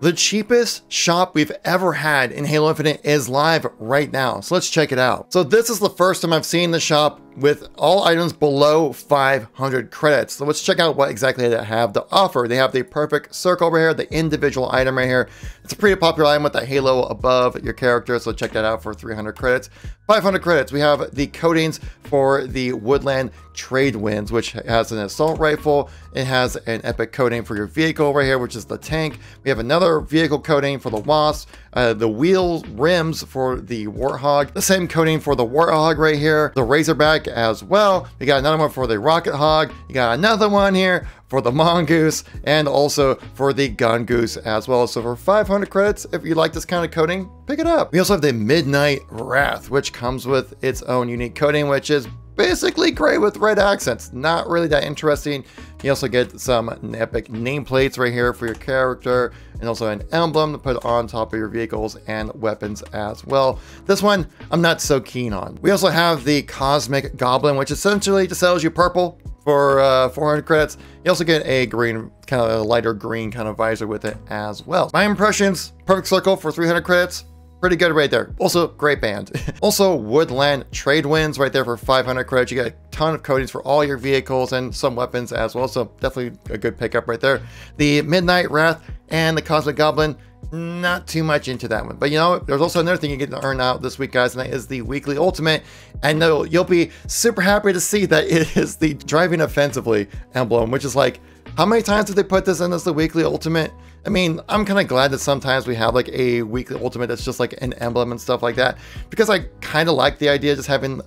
The cheapest shop we've ever had in Halo Infinite is live right now, so let's check it out. So this is the first time I've seen the shop with all items below 500 credits. So let's check out what exactly they have to offer. They have the perfect circle right here, the individual item right here. It's a pretty popular item with the halo above your character, so check that out for 300 credits. 500 credits, we have the coatings for the Woodland Trade Winds, which has an assault rifle. It has an epic coating for your vehicle right here, which is the tank. We have another vehicle coating for the Wasp, the wheel rims for the Warthog, the same coating for the Warthog right here, the Razorback as well. We got another one for the Rocket Hog. You got another one here for the Mongoose and also for the Gun Goose as well. So for 500 credits, if you like this kind of coating, pick it up. We also have the Midnight Wrath, which comes with its own unique coating, which is basically gray with red accents. Not really that interesting. You also get some epic nameplates right here for your character and also an emblem to put on top of your vehicles and weapons as well. This one I'm not so keen on. We also have the Cosmic Goblin, which essentially just sells you purple for 400 credits. You also get a green, kind of a lighter green kind of visor with it as well. My impressions, perfect circle for 300 credits. Pretty good right there. Also, great band. Also, Woodland Trade Winds right there for 500 credits. You get a ton of coatings for all your vehicles and some weapons as well. So definitely a good pickup right there. The Midnight Wrath and the Cosmic Goblin, not too much into that one. But you know, there's also another thing you get to earn out this week, guys, and that is the weekly ultimate. And you'll be super happy to see that it is the driving offensively emblem, which is like, how many times did they put this in as the weekly ultimate? I mean, I'm kind of glad that sometimes we have like a weekly ultimate that's just like an emblem and stuff like that, because I kind of like the idea of just having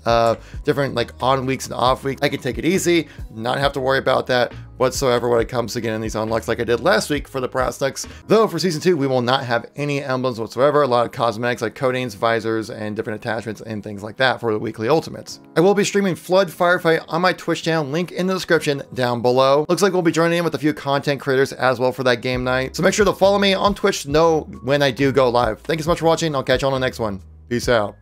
different like on weeks and off weeks. I can take it easy, not have to worry about that whatsoever when it comes to getting these unlocks like I did last week for the Brostux. Though for season 2, we will not have any emblems whatsoever. A lot of cosmetics like coatings, visors, and different attachments and things like that for the weekly ultimates. I will be streaming Flood Firefight on my Twitch channel, link in the description down below. Looks like we'll be joining in with a few content creators as well for that game night. So make sure to follow me on Twitch to know when I do go live. Thank you so much for watching. I'll catch you on the next one. Peace out.